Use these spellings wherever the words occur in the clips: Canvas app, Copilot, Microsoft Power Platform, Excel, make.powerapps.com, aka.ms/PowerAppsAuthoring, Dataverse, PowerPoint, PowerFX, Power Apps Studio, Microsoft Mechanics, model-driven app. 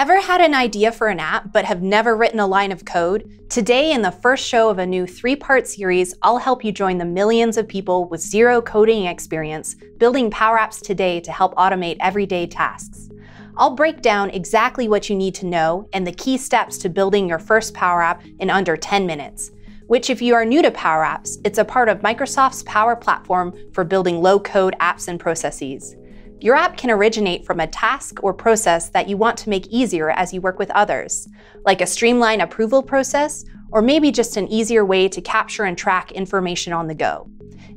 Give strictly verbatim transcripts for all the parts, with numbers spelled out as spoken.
Ever had an idea for an app but have never written a line of code? Today, in the first show of a new three-part series, I'll help you join the millions of people with zero coding experience building Power Apps today to help automate everyday tasks. I'll break down exactly what you need to know and the key steps to building your first Power App in under ten minutes. Which, if you are new to Power Apps, it's a part of Microsoft's Power Platform for building low-code apps and processes. Your app can originate from a task or process that you want to make easier as you work with others, like a streamlined approval process, or maybe just an easier way to capture and track information on the go.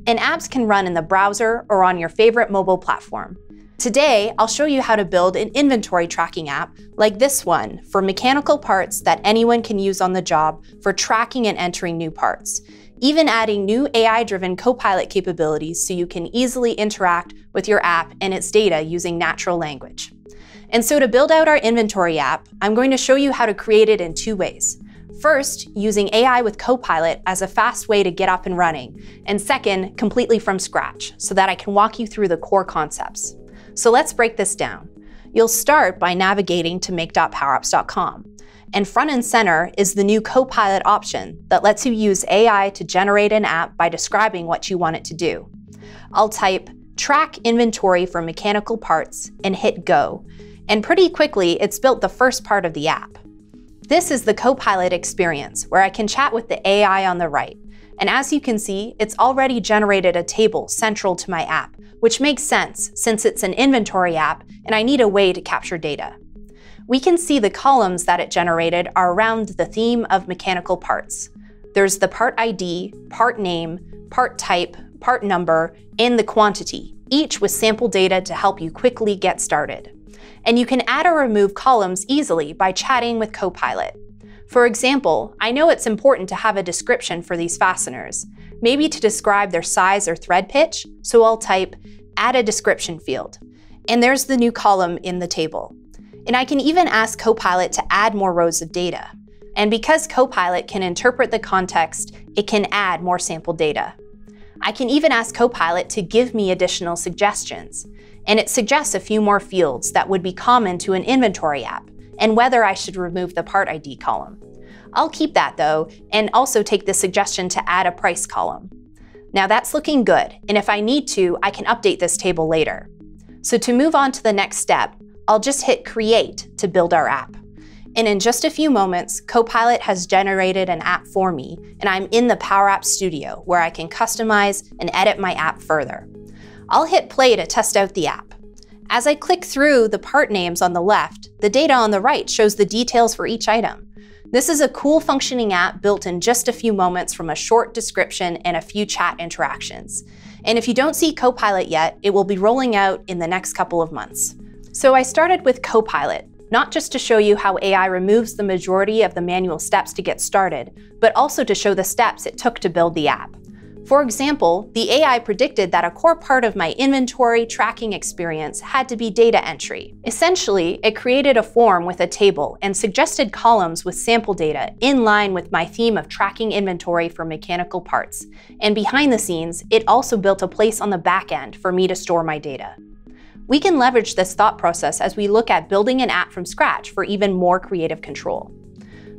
And apps can run in the browser or on your favorite mobile platform. Today, I'll show you how to build an inventory tracking app like this one for mechanical parts that anyone can use on the job for tracking and entering new parts, even adding new A I-driven Copilot capabilities so you can easily interact with your app and its data using natural language. And so to build out our inventory app, I'm going to show you how to create it in two ways. First, using A I with Copilot as a fast way to get up and running, and second, completely from scratch, so that I can walk you through the core concepts. So let's break this down. You'll start by navigating to make dot power apps dot com. And front and center is the new Copilot option that lets you use A I to generate an app by describing what you want it to do. I'll type track inventory for mechanical parts and hit go. And pretty quickly, it's built the first part of the app. This is the Copilot experience where I can chat with the A I on the right. And as you can see, it's already generated a table central to my app, which makes sense since it's an inventory app and I need a way to capture data. We can see the columns that it generated are around the theme of mechanical parts. There's the part I D, part name, part type, part number, and the quantity, each with sample data to help you quickly get started. And you can add or remove columns easily by chatting with Copilot. For example, I know it's important to have a description for these fasteners, maybe to describe their size or thread pitch, so I'll type, add a description field. And there's the new column in the table. And I can even ask Copilot to add more rows of data. And because Copilot can interpret the context, it can add more sample data. I can even ask Copilot to give me additional suggestions. And it suggests a few more fields that would be common to an inventory app, and whether I should remove the part I D column. I'll keep that though, and also take the suggestion to add a price column. Now that's looking good, and if I need to, I can update this table later. So to move on to the next step, I'll just hit Create to build our app. And in just a few moments, Copilot has generated an app for me, and I'm in the Power Apps Studio where I can customize and edit my app further. I'll hit play to test out the app. As I click through the part names on the left, the data on the right shows the details for each item. This is a cool functioning app built in just a few moments from a short description and a few chat interactions. And if you don't see Copilot yet, it will be rolling out in the next couple of months. So I started with Copilot, not just to show you how A I removes the majority of the manual steps to get started, but also to show the steps it took to build the app. For example, the A I predicted that a core part of my inventory tracking experience had to be data entry. Essentially, it created a form with a table and suggested columns with sample data in line with my theme of tracking inventory for mechanical parts. And behind the scenes, it also built a place on the back end for me to store my data. We can leverage this thought process as we look at building an app from scratch for even more creative control.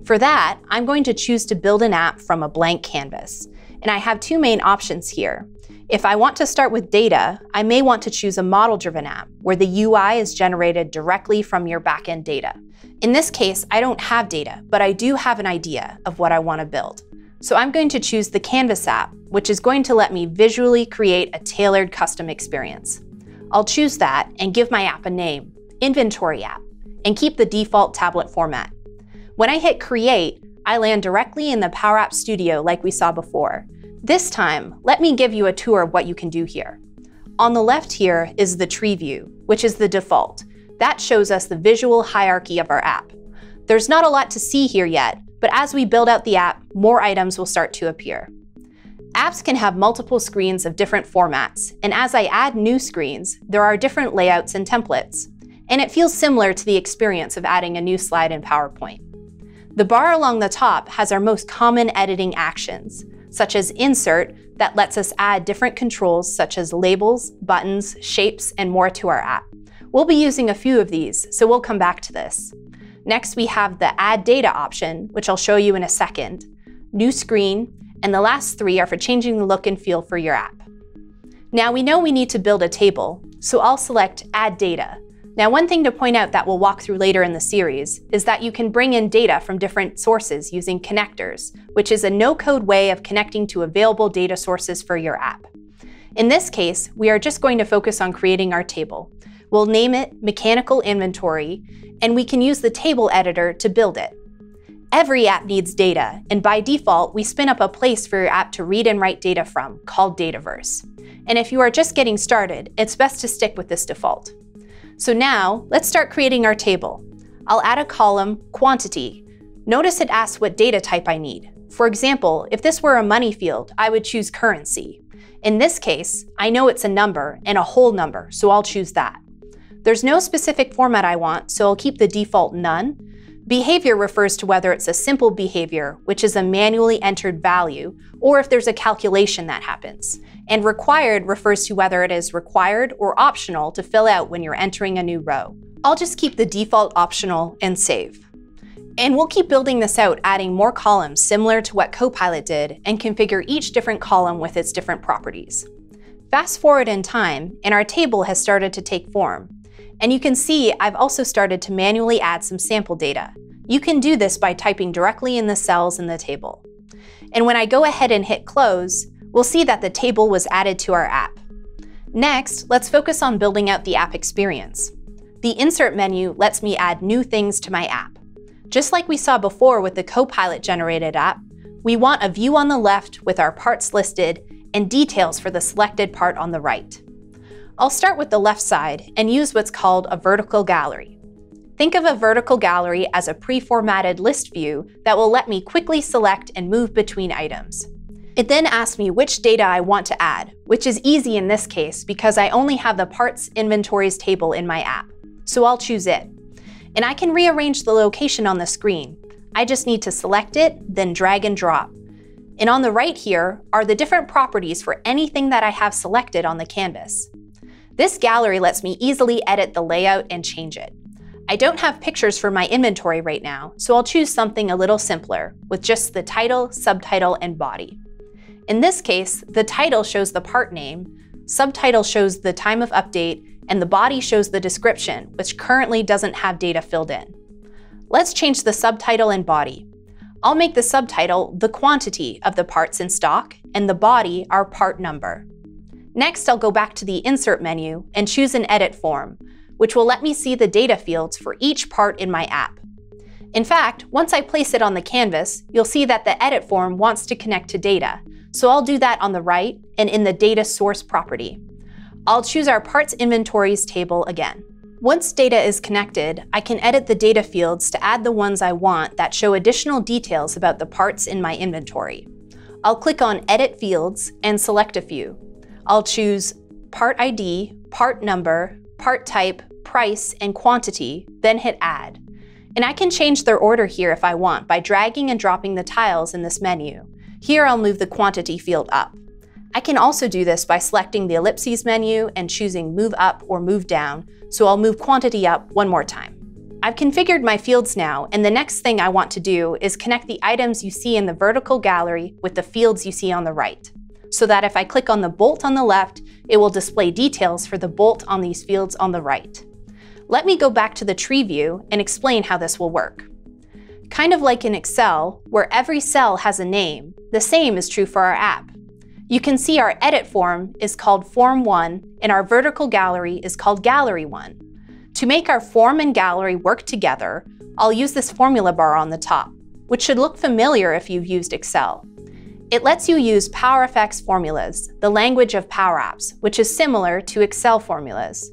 For that, I'm going to choose to build an app from a blank canvas. And I have two main options here. If I want to start with data, I may want to choose a model-driven app where the U I is generated directly from your backend data. In this case, I don't have data, but I do have an idea of what I want to build. So I'm going to choose the Canvas app, which is going to let me visually create a tailored custom experience. I'll choose that and give my app a name, Inventory App, and keep the default tablet format. When I hit Create, I land directly in the Power Apps Studio like we saw before. This time, let me give you a tour of what you can do here. On the left here is the tree view, which is the default. That shows us the visual hierarchy of our app. There's not a lot to see here yet, but as we build out the app, more items will start to appear. Apps can have multiple screens of different formats, and as I add new screens, there are different layouts and templates. And it feels similar to the experience of adding a new slide in PowerPoint. The bar along the top has our most common editing actions, such as Insert, that lets us add different controls such as labels, buttons, shapes, and more to our app. We'll be using a few of these, so we'll come back to this. Next, we have the Add Data option, which I'll show you in a second, New Screen, and the last three are for changing the look and feel for your app. Now we know we need to build a table, so I'll select Add Data. Now, one thing to point out that we'll walk through later in the series is that you can bring in data from different sources using connectors, which is a no-code way of connecting to available data sources for your app. In this case, we are just going to focus on creating our table. We'll name it Mechanical Inventory, and we can use the table editor to build it. Every app needs data, and by default, we spin up a place for your app to read and write data from called Dataverse. And if you are just getting started, it's best to stick with this default. So now, let's start creating our table. I'll add a column, Quantity. Notice it asks what data type I need. For example, if this were a money field, I would choose currency. In this case, I know it's a number and a whole number, so I'll choose that. There's no specific format I want, so I'll keep the default none. Behavior refers to whether it's a simple behavior, which is a manually entered value, or if there's a calculation that happens. And required refers to whether it is required or optional to fill out when you're entering a new row. I'll just keep the default optional and save. And we'll keep building this out, adding more columns similar to what Copilot did, and configure each different column with its different properties. Fast forward in time, and our table has started to take form. And you can see I've also started to manually add some sample data. You can do this by typing directly in the cells in the table. And when I go ahead and hit close, we'll see that the table was added to our app. Next, let's focus on building out the app experience. The Insert menu lets me add new things to my app. Just like we saw before with the Copilot-generated app, we want a view on the left with our parts listed and details for the selected part on the right. I'll start with the left side and use what's called a vertical gallery. Think of a vertical gallery as a pre-formatted list view that will let me quickly select and move between items. It then asks me which data I want to add, which is easy in this case because I only have the Parts Inventories table in my app, so I'll choose it. And I can rearrange the location on the screen. I just need to select it, then drag and drop. And on the right here are the different properties for anything that I have selected on the canvas. This gallery lets me easily edit the layout and change it. I don't have pictures for my inventory right now, so I'll choose something a little simpler, with just the title, subtitle, and body. In this case, the title shows the part name, subtitle shows the time of update, and the body shows the description, which currently doesn't have data filled in. Let's change the subtitle and body. I'll make the subtitle the quantity of the parts in stock, and the body our part number. Next, I'll go back to the Insert menu and choose an Edit Form, which will let me see the data fields for each part in my app. In fact, once I place it on the canvas, you'll see that the Edit Form wants to connect to data, so I'll do that on the right and in the Data Source property. I'll choose our Parts Inventories table again. Once data is connected, I can edit the data fields to add the ones I want that show additional details about the parts in my inventory. I'll click on Edit Fields and select a few. I'll choose Part I D, Part Number, Part Type, Price, and Quantity, then hit Add. And I can change their order here if I want by dragging and dropping the tiles in this menu. Here I'll move the Quantity field up. I can also do this by selecting the Ellipses menu and choosing Move Up or Move Down, so I'll move Quantity up one more time. I've configured my fields now, and the next thing I want to do is connect the items you see in the vertical gallery with the fields you see on the right, so that if I click on the bolt on the left, it will display details for the bolt on these fields on the right. Let me go back to the tree view and explain how this will work. Kind of like in Excel, where every cell has a name, the same is true for our app. You can see our edit form is called Form one and our vertical gallery is called Gallery one. To make our form and gallery work together, I'll use this formula bar on the top, which should look familiar if you've used Excel. It lets you use PowerFX formulas, the language of Power Apps, which is similar to Excel formulas.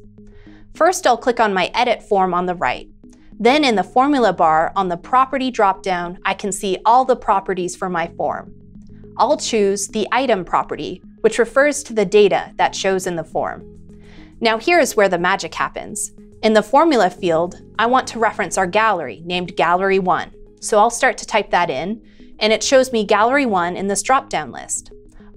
First, I'll click on my Edit Form on the right. Then in the formula bar on the Property dropdown, I can see all the properties for my form. I'll choose the Item property, which refers to the data that shows in the form. Now here is where the magic happens. In the formula field, I want to reference our gallery named Gallery one. So I'll start to type that in, and it shows me Gallery one in this drop-down list.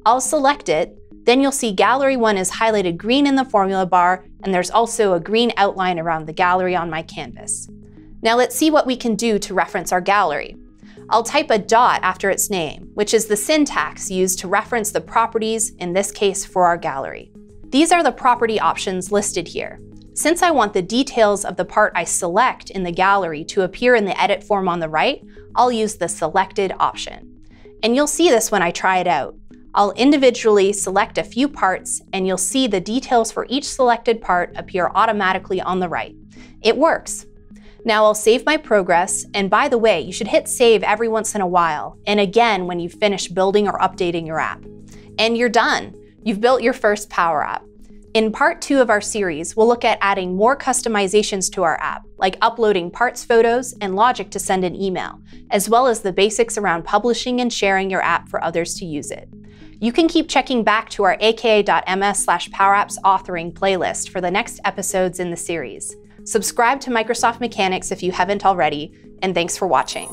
I'll select it, then you'll see Gallery one is highlighted green in the formula bar, and there's also a green outline around the gallery on my canvas. Now let's see what we can do to reference our gallery. I'll type a dot after its name, which is the syntax used to reference the properties, in this case for our gallery. These are the property options listed here. Since I want the details of the part I select in the gallery to appear in the edit form on the right, I'll use the selected option. And you'll see this when I try it out. I'll individually select a few parts, and you'll see the details for each selected part appear automatically on the right. It works. Now I'll save my progress, and by the way, you should hit save every once in a while, and again when you finish building or updating your app. And you're done. You've built your first Power App. In part two of our series, we'll look at adding more customizations to our app, like uploading parts photos and logic to send an email, as well as the basics around publishing and sharing your app for others to use it. You can keep checking back to our a k a dot m s slash power apps authoring playlist for the next episodes in the series. Subscribe to Microsoft Mechanics if you haven't already, and thanks for watching.